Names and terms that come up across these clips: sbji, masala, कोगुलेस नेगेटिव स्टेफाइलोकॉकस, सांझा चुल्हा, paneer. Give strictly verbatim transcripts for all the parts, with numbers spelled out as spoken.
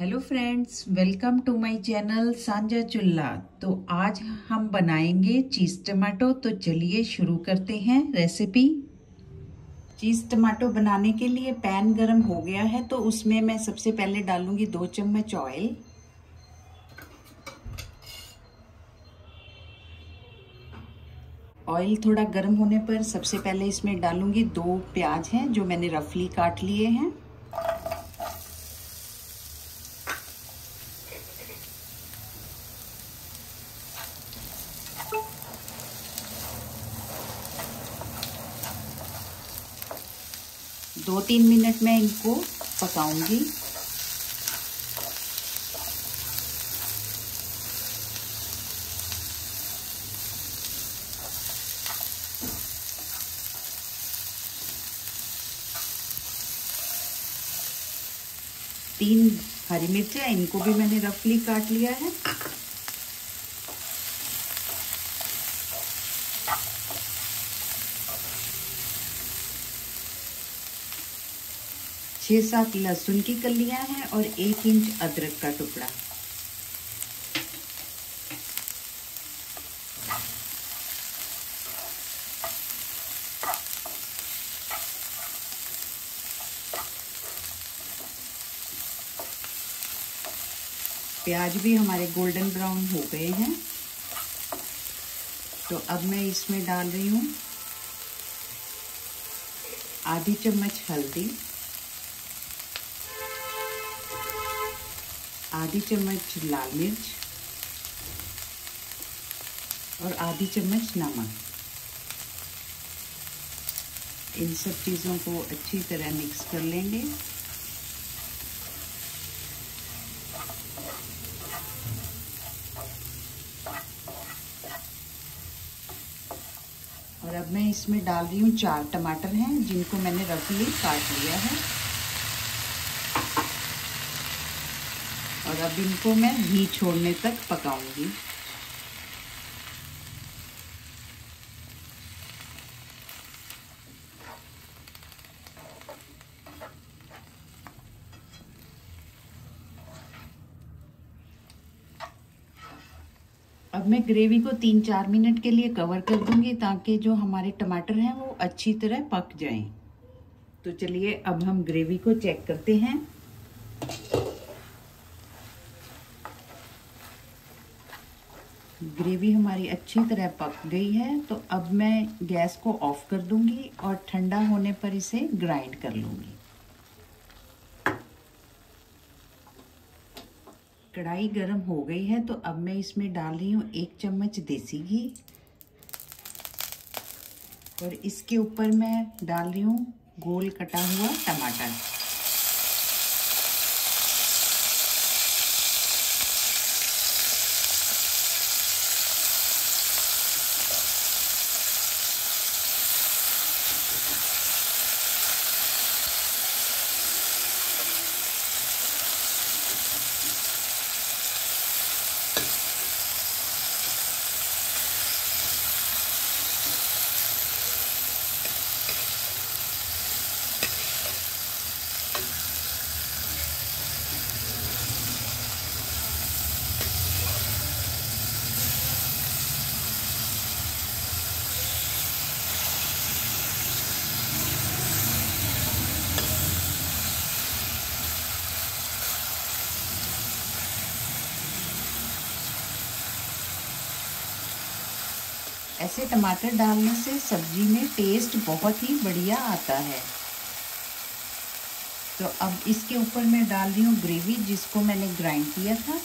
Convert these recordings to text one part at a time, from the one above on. Hello friends, welcome to my channel सांझा चुल्हा। तो आज हम बनाएंगे चीज़ टमाटो। तो चलिए शुरू करते हैं रेसिपी। चीज़ टमाटो बनाने के लिए पैन गरम हो गया है, तो उसमें मैं सबसे पहले डालूंगी दो चम्मच ऑयल। ऑयल थोड़ा गरम होने पर सबसे पहले इसमें डालूंगी दो प्याज हैं जो मैंने रफली काट लिए हैं। दो तीन मिनट में इनको पकाऊंगी। तीन हरी मिर्च है, इनको भी मैंने रफली काट लिया है। छः सात लहसुन की कलियां हैं और एक इंच अदरक का टुकड़ा। प्याज भी हमारे गोल्डन ब्राउन हो गए हैं, तो अब मैं इसमें डाल रही हूँ आधी चम्मच हल्दी, आधी चम्मच लाल मिर्च और आधी चम्मच नमक। इन सब चीज़ों को अच्छी तरह मिक्स कर लेंगे। और अब मैं इसमें डाल रही हूँ चार टमाटर हैं जिनको मैंने रफली काट लिया है, और अब इनको मैं घी छोड़ने तक पकाऊंगी। अब मैं ग्रेवी को तीन चार मिनट के लिए कवर कर दूंगी, ताकि जो हमारे टमाटर हैं वो अच्छी तरह पक जाएं। तो चलिए अब हम ग्रेवी को चेक करते हैं। ग्रेवी हमारी अच्छी तरह पक गई है, तो अब मैं गैस को ऑफ कर दूंगी और ठंडा होने पर इसे ग्राइंड कर लूंगी। कढ़ाई गर्म हो गई है, तो अब मैं इसमें डाल रही हूँ एक चम्मच देसी घी, और इसके ऊपर मैं डाल रही हूँ गोल कटा हुआ टमाटर। ऐसे टमाटर डालने से सब्जी में टेस्ट बहुत ही बढ़िया आता है। तो अब इसके ऊपर मैं डाल रही हूँ ग्रेवी जिसको मैंने ग्राइंड किया था।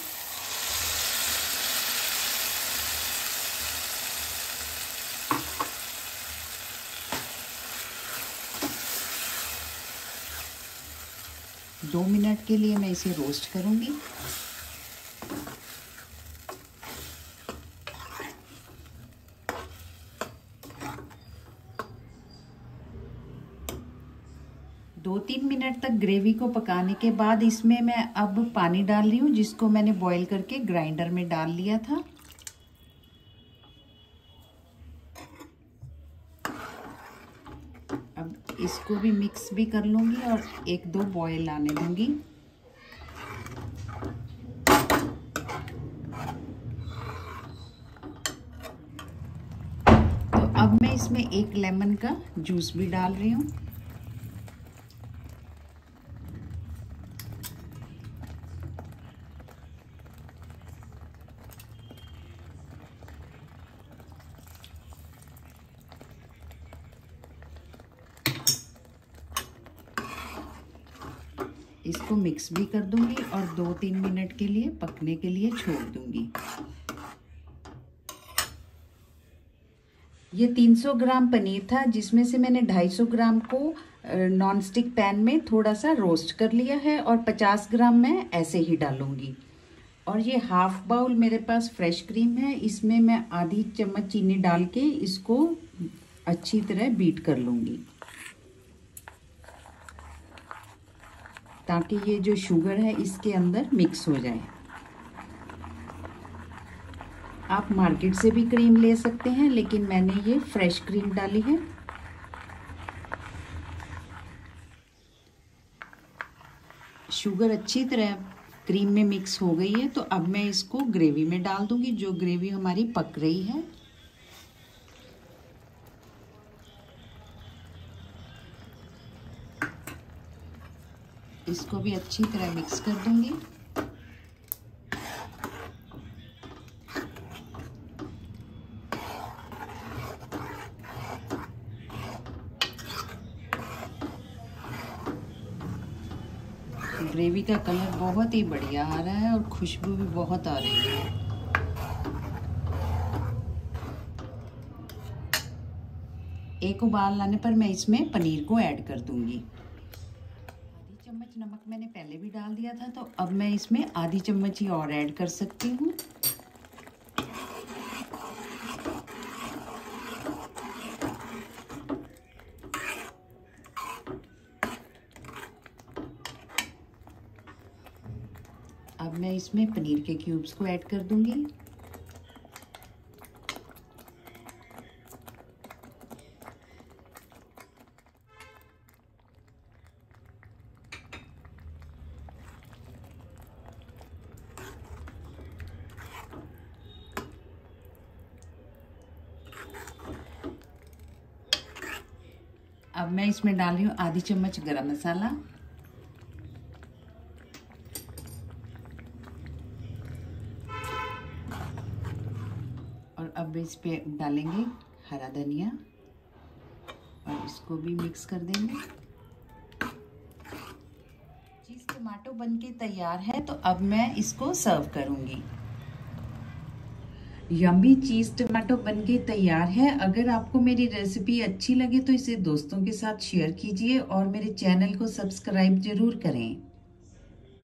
दो मिनट के लिए मैं इसे रोस्ट करूँगी। दो तीन मिनट तक ग्रेवी को पकाने के बाद इसमें मैं अब पानी डाल रही हूँ, जिसको मैंने बॉईल करके ग्राइंडर में डाल लिया था। अब इसको भी मिक्स भी कर लूँगी और एक दो बॉईल आने दूँगी। अब मैं इसमें एक लेमन का जूस भी डाल रही हूँ। इसको मिक्स भी कर दूंगी और दो तीन मिनट के लिए पकने के लिए छोड़ दूंगी। ये तीन सौ ग्राम पनीर था, जिसमें से मैंने दो सौ पचास ग्राम को नॉन स्टिक पैन में थोड़ा सा रोस्ट कर लिया है और पचास ग्राम मैं ऐसे ही डालूंगी। और ये हाफ बाउल मेरे पास फ्रेश क्रीम है, इसमें मैं आधी चम्मच चीनी डाल के इसको अच्छी तरह बीट कर लूँगी ताकि ये जो शुगर है इसके अंदर मिक्स हो जाए। आप मार्केट से भी क्रीम ले सकते हैं, लेकिन मैंने ये फ्रेश क्रीम डाली है। शुगर अच्छी तरह क्रीम में मिक्स हो गई है, तो अब मैं इसको ग्रेवी में डाल दूंगी, जो ग्रेवी हमारी पक रही है। इसको भी अच्छी तरह मिक्स कर दूंगी। ग्रेवी का कलर बहुत ही बढ़िया आ रहा है और खुशबू भी बहुत आ रही है। एक उबाल आने पर मैं इसमें पनीर को ऐड कर दूंगी। चम्मच नमक मैंने पहले भी डाल दिया था, तो अब मैं इसमें आधी चम्मच ही और ऐड कर सकती हूँ। अब मैं इसमें पनीर के क्यूब्स को ऐड कर दूंगी। अब मैं इसमें डाल रही हूँ आधी चम्मच गरम मसाला, और अब इस पे डालेंगे हरा धनिया और इसको भी मिक्स कर देंगे। चीज़ टमाटो बनके तैयार है, तो अब मैं इसको सर्व करूँगी। यम्मी चीज़ टमाटो बनके तैयार है। अगर आपको मेरी रेसिपी अच्छी लगे तो इसे दोस्तों के साथ शेयर कीजिए और मेरे चैनल को सब्सक्राइब ज़रूर करें।